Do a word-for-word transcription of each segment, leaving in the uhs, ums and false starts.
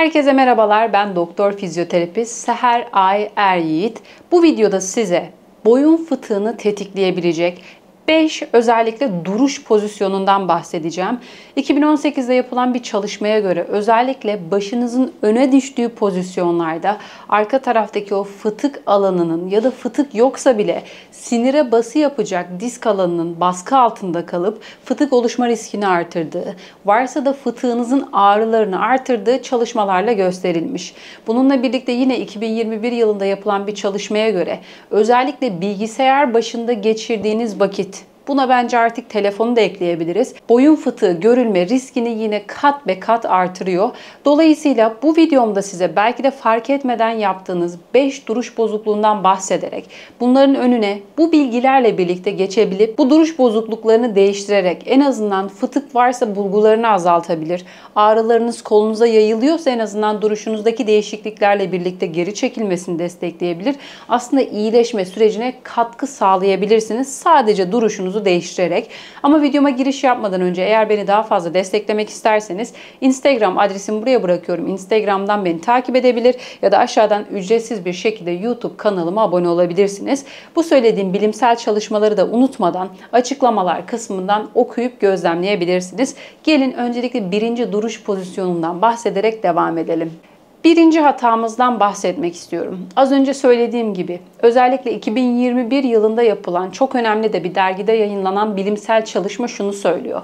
Herkese merhabalar, ben Doktor Fizyoterapist Seher Ay Eryiğit. Bu videoda size boyun fıtığını tetikleyebilecek beş özellikle duruş pozisyonundan bahsedeceğim. iki bin on sekizde yapılan bir çalışmaya göre özellikle başınızın öne düştüğü pozisyonlarda arka taraftaki o fıtık alanının ya da fıtık yoksa bile sinire bası yapacak disk alanının baskı altında kalıp fıtık oluşma riskini artırdığı, varsa da fıtığınızın ağrılarını artırdığı çalışmalarla gösterilmiş. Bununla birlikte yine iki bin yirmi bir yılında yapılan bir çalışmaya göre özellikle bilgisayar başında geçirdiğiniz vakit, buna bence artık telefonu da ekleyebiliriz, boyun fıtığı görülme riskini yine kat be kat artırıyor. Dolayısıyla bu videomda size belki de fark etmeden yaptığınız beş duruş bozukluğundan bahsederek bunların önüne bu bilgilerle birlikte geçebilip bu duruş bozukluklarını değiştirerek en azından fıtık varsa bulgularını azaltabilir, ağrılarınız kolunuza yayılıyorsa en azından duruşunuzdaki değişikliklerle birlikte geri çekilmesini destekleyebilir. Aslında iyileşme sürecine katkı sağlayabilirsiniz sadece duruşunuzu değiştirerek. Ama videoma giriş yapmadan önce eğer beni daha fazla desteklemek isterseniz Instagram adresimi buraya bırakıyorum. Instagram'dan beni takip edebilir ya da aşağıdan ücretsiz bir şekilde YouTube kanalıma abone olabilirsiniz. Bu söylediğim bilimsel çalışmaları da unutmadan açıklamalar kısmından okuyup gözlemleyebilirsiniz. Gelin öncelikle birinci duruş pozisyonundan bahsederek devam edelim. Birinci hatamızdan bahsetmek istiyorum. Az önce söylediğim gibi özellikle iki bin yirmi bir yılında yapılan çok önemli de bir dergide yayınlanan bilimsel çalışma şunu söylüyor.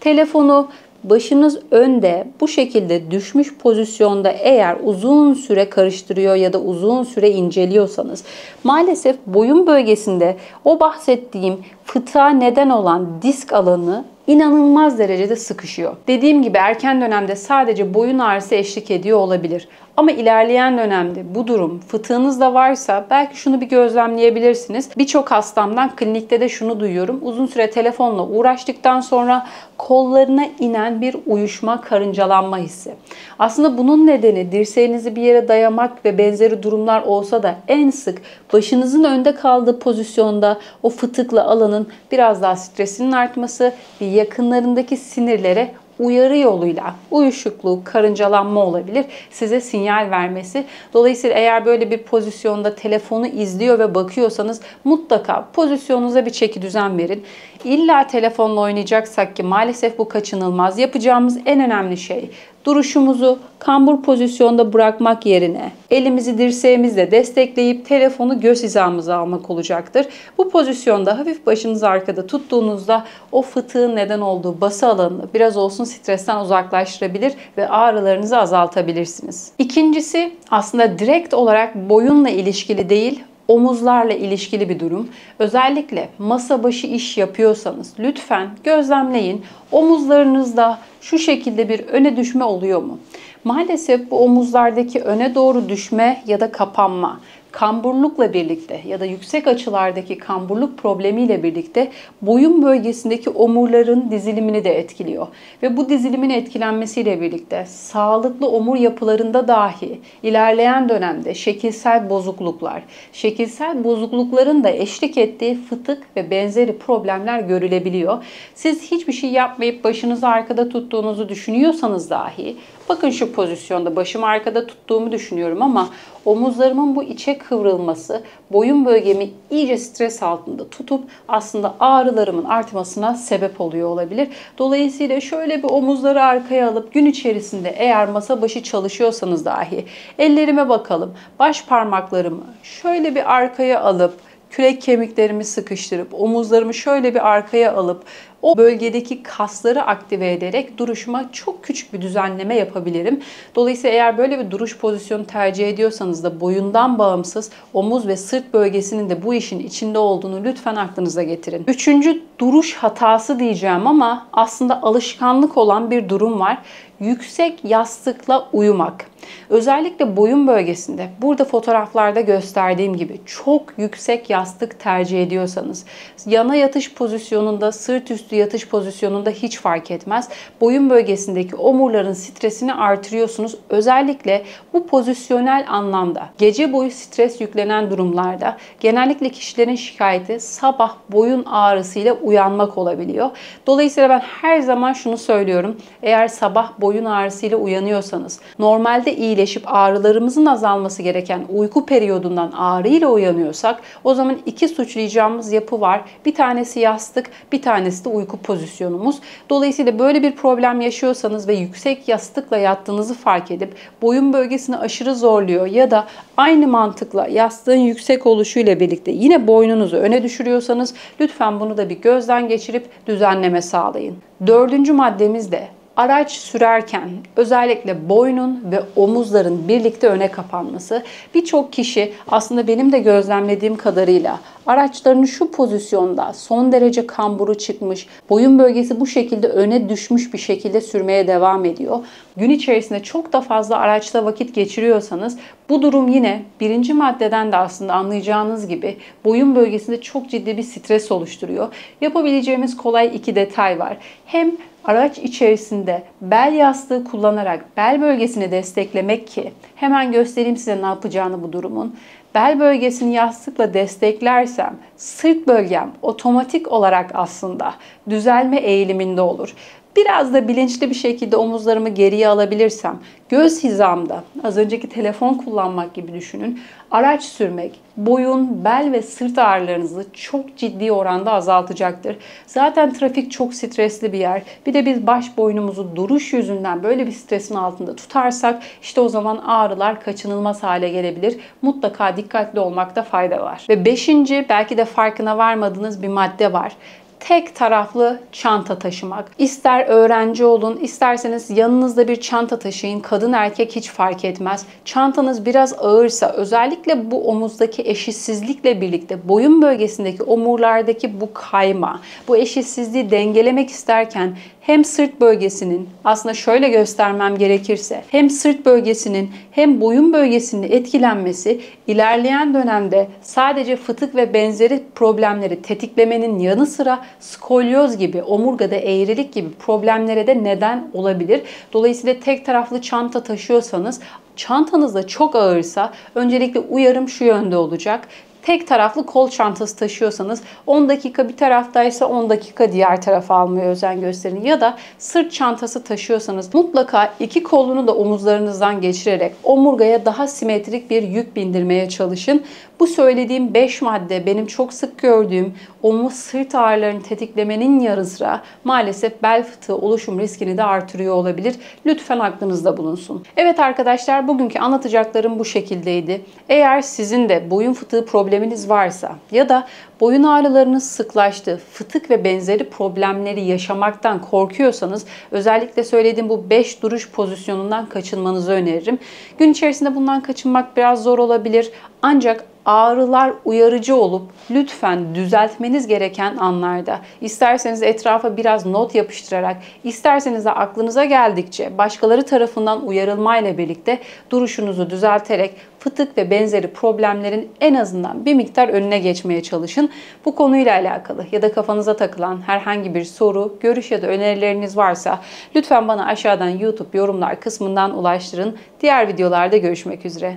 Telefonu başınız önde bu şekilde düşmüş pozisyonda eğer uzun süre karıştırıyor ya da uzun süre inceliyorsanız maalesef boyun bölgesinde o bahsettiğim fıtığa neden olan disk alanı inanılmaz derecede sıkışıyor. Dediğim gibi erken dönemde sadece boyun ağrısı eşlik ediyor olabilir. Ama ilerleyen dönemde bu durum fıtığınızda varsa belki şunu bir gözlemleyebilirsiniz. Birçok hastamdan klinikte de şunu duyuyorum. Uzun süre telefonla uğraştıktan sonra kollarına inen bir uyuşma, karıncalanma hissi. Aslında bunun nedeni dirseğinizi bir yere dayamak ve benzeri durumlar olsa da en sık başınızın önde kaldığı pozisyonda o fıtıklı alanın biraz daha stresinin artması ve yakınlarındaki sinirlere uyarı yoluyla uyuşukluk, karıncalanma olabilir. Size sinyal vermesi. Dolayısıyla eğer böyle bir pozisyonda telefonu izliyor ve bakıyorsanız mutlaka pozisyonunuza bir çeki düzen verin. İlla telefonla oynayacaksak ki maalesef bu kaçınılmaz. Yapacağımız en önemli şey duruşumuzu kambur pozisyonda bırakmak yerine elimizi dirseğimizle destekleyip telefonu göz hizamıza almak olacaktır. Bu pozisyonda hafif başınızı arkada tuttuğunuzda o fıtığın neden olduğu bası alanını biraz olsun stresten uzaklaştırabilir ve ağrılarınızı azaltabilirsiniz. İkincisi aslında direkt olarak boyunla ilişkili değil, omuzlarla ilişkili bir durum. Özellikle masa başı iş yapıyorsanız lütfen gözlemleyin. Omuzlarınızda şu şekilde bir öne düşme oluyor mu? Maalesef bu omuzlardaki öne doğru düşme ya da kapanma, kamburlukla birlikte ya da yüksek açılardaki kamburluk problemiyle birlikte boyun bölgesindeki omurların dizilimini de etkiliyor. Ve bu dizilimin etkilenmesiyle birlikte sağlıklı omur yapılarında dahi ilerleyen dönemde şekilsel bozukluklar, şekilsel bozuklukların da eşlik ettiği fıtık ve benzeri problemler görülebiliyor. Siz hiçbir şey yapmayıp başınızı arkada tuttuğunuzu düşünüyorsanız dahi, bakın şu pozisyonda başımı arkada tuttuğumu düşünüyorum ama omuzlarımın bu içe kıvrılması boyun bölgemi iyice stres altında tutup aslında ağrılarımın artmasına sebep oluyor olabilir. Dolayısıyla şöyle bir omuzları arkaya alıp gün içerisinde eğer masa başı çalışıyorsanız dahi ellerime bakalım. Baş parmaklarımı şöyle bir arkaya alıp kürek kemiklerimi sıkıştırıp omuzlarımı şöyle bir arkaya alıp o bölgedeki kasları aktive ederek duruşuma çok küçük bir düzenleme yapabilirim. Dolayısıyla eğer böyle bir duruş pozisyonu tercih ediyorsanız da boyundan bağımsız omuz ve sırt bölgesinin de bu işin içinde olduğunu lütfen aklınıza getirin. Üçüncü duruş hatası diyeceğim ama aslında alışkanlık olan bir durum var. Yüksek yastıkla uyumak. Özellikle boyun bölgesinde, burada fotoğraflarda gösterdiğim gibi çok yüksek yastık tercih ediyorsanız, yana yatış pozisyonunda, sırt üstü yatış pozisyonunda hiç fark etmez. Boyun bölgesindeki omurların stresini artırıyorsunuz. Özellikle bu pozisyonel anlamda gece boyu stres yüklenen durumlarda genellikle kişilerin şikayeti sabah boyun ağrısıyla uyanmak olabiliyor. Dolayısıyla ben her zaman şunu söylüyorum. Eğer sabah boyun ağrısıyla uyanıyorsanız, normalde iyileşip ağrılarımızın azalması gereken uyku periyodundan ağrıyla uyanıyorsak, o zaman iki suçlayacağımız yapı var. Bir tanesi yastık, bir tanesi de uyku pozisyonumuz. Dolayısıyla böyle bir problem yaşıyorsanız ve yüksek yastıkla yattığınızı fark edip boyun bölgesini aşırı zorluyor ya da aynı mantıkla yastığın yüksek oluşuyla birlikte yine boynunuzu öne düşürüyorsanız, lütfen bunu da bir gözden geçirip düzenleme sağlayın. Dördüncü maddemiz de araç sürerken özellikle boynun ve omuzların birlikte öne kapanması. Birçok kişi aslında benim de gözlemlediğim kadarıyla araçlarının şu pozisyonda son derece kamburu çıkmış, boyun bölgesi bu şekilde öne düşmüş bir şekilde sürmeye devam ediyor. Gün içerisinde çok da fazla araçta vakit geçiriyorsanız bu durum yine birinci maddeden de aslında anlayacağınız gibi boyun bölgesinde çok ciddi bir stres oluşturuyor. Yapabileceğimiz kolay iki detay var. Hem araç içerisinde bel yastığı kullanarak bel bölgesini desteklemek ki hemen göstereyim size ne yapacağını bu durumun. Bel bölgesini yastıkla desteklersem sırt bölgem otomatik olarak aslında düzelme eğiliminde olur. Biraz da bilinçli bir şekilde omuzlarımı geriye alabilirsem, göz hizamda, az önceki telefon kullanmak gibi düşünün, araç sürmek, boyun, bel ve sırt ağrılarınızı çok ciddi oranda azaltacaktır. Zaten trafik çok stresli bir yer. Bir de biz baş boynumuzu duruş yüzünden böyle bir stresin altında tutarsak, işte o zaman ağrılar kaçınılmaz hale gelebilir. Mutlaka dikkatli olmakta fayda var. Ve beşinci, belki de farkına varmadığınız bir madde var. Tek taraflı çanta taşımak. İster öğrenci olun, isterseniz yanınızda bir çanta taşıyın. Kadın erkek hiç fark etmez. Çantanız biraz ağırsa, özellikle bu omuzdaki eşitsizlikle birlikte boyun bölgesindeki omurlardaki bu kayma, bu eşitsizliği dengelemek isterken hem sırt bölgesinin, aslında şöyle göstermem gerekirse, hem sırt bölgesinin hem boyun bölgesinin etkilenmesi ilerleyen dönemde sadece fıtık ve benzeri problemleri tetiklemenin yanı sıra skolyoz gibi, omurgada eğrilik gibi problemlere de neden olabilir. Dolayısıyla tek taraflı çanta taşıyorsanız, çantanız da çok ağırsa öncelikle uyarım şu yönde olacak. Tek taraflı kol çantası taşıyorsanız on dakika bir taraftaysa on dakika diğer tarafa almaya özen gösterin. Ya da sırt çantası taşıyorsanız mutlaka iki kolunu da omuzlarınızdan geçirerek omurgaya daha simetrik bir yük bindirmeye çalışın. Bu söylediğim beş madde benim çok sık gördüğüm omuz sırt ağrılarını tetiklemenin yanı sıra maalesef bel fıtığı oluşum riskini de artırıyor olabilir. Lütfen aklınızda bulunsun. Evet arkadaşlar, bugünkü anlatacaklarım bu şekildeydi. Eğer sizin de boyun fıtığı probleminiz varsa ya da boyun ağrılarınız sıklaştı, fıtık ve benzeri problemleri yaşamaktan korkuyorsanız özellikle söylediğim bu beş duruş pozisyonundan kaçınmanızı öneririm. Gün içerisinde bundan kaçınmak biraz zor olabilir. Ancak ağrılar uyarıcı olup lütfen düzeltmeniz gereken anlarda, isterseniz etrafa biraz not yapıştırarak, isterseniz de aklınıza geldikçe başkaları tarafından uyarılmayla birlikte duruşunuzu düzelterek fıtık ve benzeri problemlerin en azından bir miktar önüne geçmeye çalışın. Bu konuyla alakalı ya da kafanıza takılan herhangi bir soru, görüş ya da önerileriniz varsa lütfen bana aşağıdan YouTube yorumlar kısmından ulaştırın. Diğer videolarda görüşmek üzere.